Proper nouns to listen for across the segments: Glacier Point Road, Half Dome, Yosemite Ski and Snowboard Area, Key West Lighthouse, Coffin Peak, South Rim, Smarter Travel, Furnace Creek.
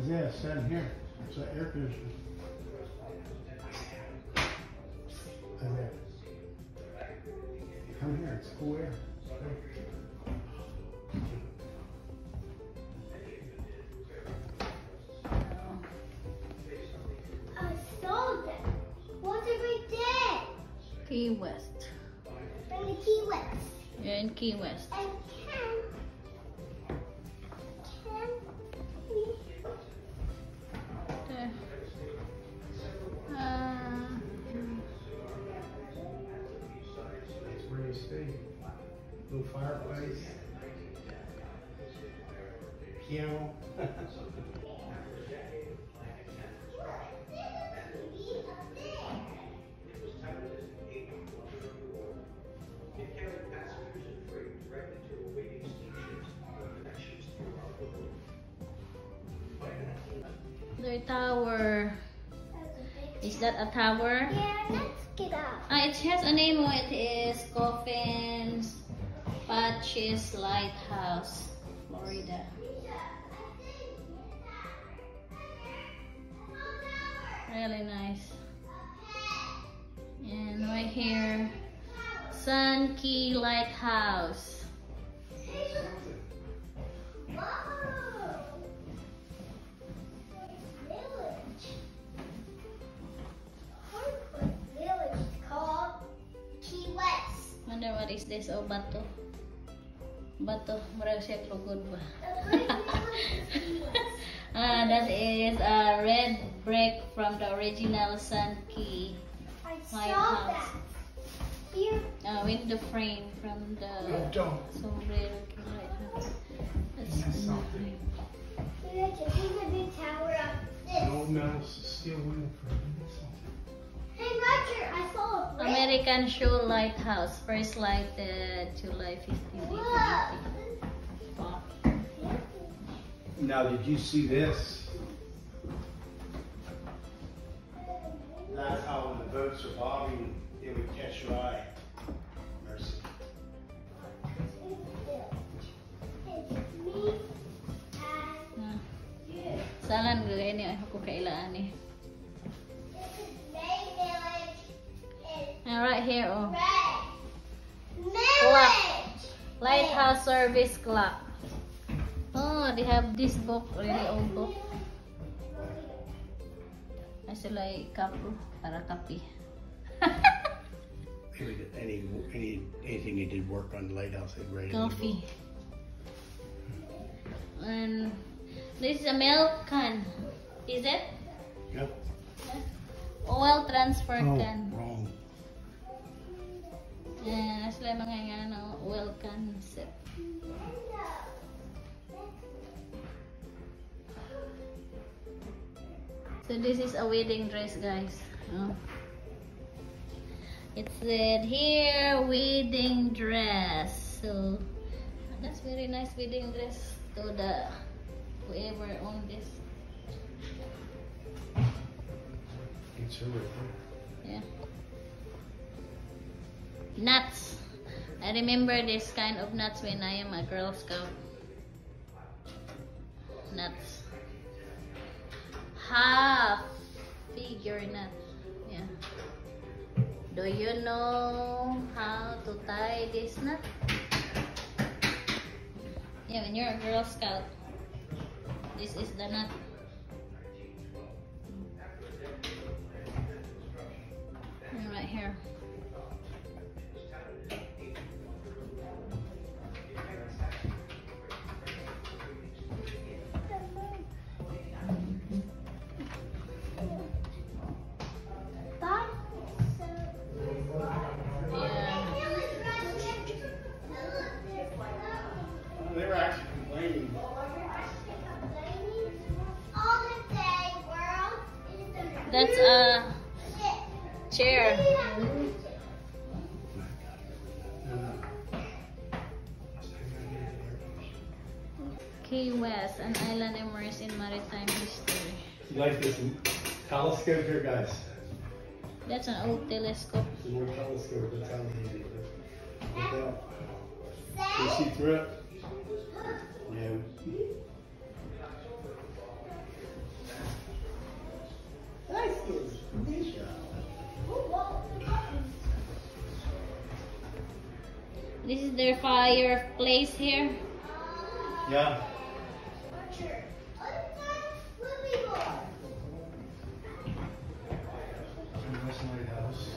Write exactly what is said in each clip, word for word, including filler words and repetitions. is this down here. It's an air conditioner. Down there. Come here, it's cool air. I saw that. What's it right there? Key West. I'm in Key West. You're in Key West. And can, can we? Uh, That's where you stay. Little fireplace. Piano. The tower. Is that a tower? Yeah, let's get up. Ah, it has a name. It is Coffin's Patches Lighthouse, Florida. Really nice. And right here, Sun Key Lighthouse. What is this? Oh, bato. Bato. Ah, that is a red brick from the original Sun Key Lighthouse. I saw that. Here. Uh, window frame from the sombrero lighthouse. That's nice. Maybe I can take the big tower up this. No, no, it's still window frame. American Shoal Lighthouse, first lighted July fifteenth. Now, did you see this? That's how when the boats are bobbing, it would catch your eye. Mercy. Salan ko ini ako kailan eh. And right here, oh. Clock. Lighthouse service clock. Oh, they have this book, really old book. I should like kapu, para kapi. any, any, anything they did work on the lighthouse, they'd write it. Coffee. And this is a milk can, is it? Yep. Oil transfer oh, can. Wrong. Yeah, that's like mga ano, oil can sip. So this is a wedding dress, guys. Oh. It said here wedding dress. So that's very nice wedding dress to the whoever owned this. It's her right there. Yeah. Nuts. I remember this kind of nuts when I am a Girl Scout. Nuts. Half figure nuts. Yeah. Do you know how to tie this nut? Yeah, when you're a Girl Scout, this is the nut. And right here. That's a chair. Key West, an island immersed in maritime history. You like this telescope here, guys? That's an old telescope. It's an old telescope. That's how they did it. You see through it? Yeah. This is their fireplace here. Yeah. Key West Lighthouse.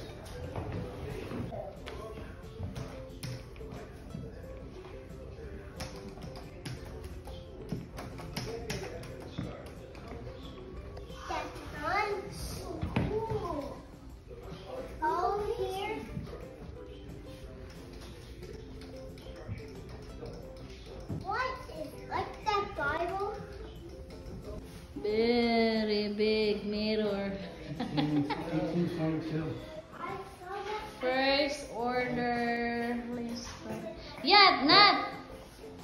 Very big mirror. First order. Yeah, not.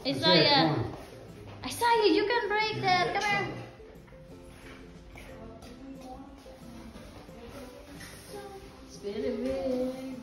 I saw you. I saw you. You can break that. Come here. It's very big.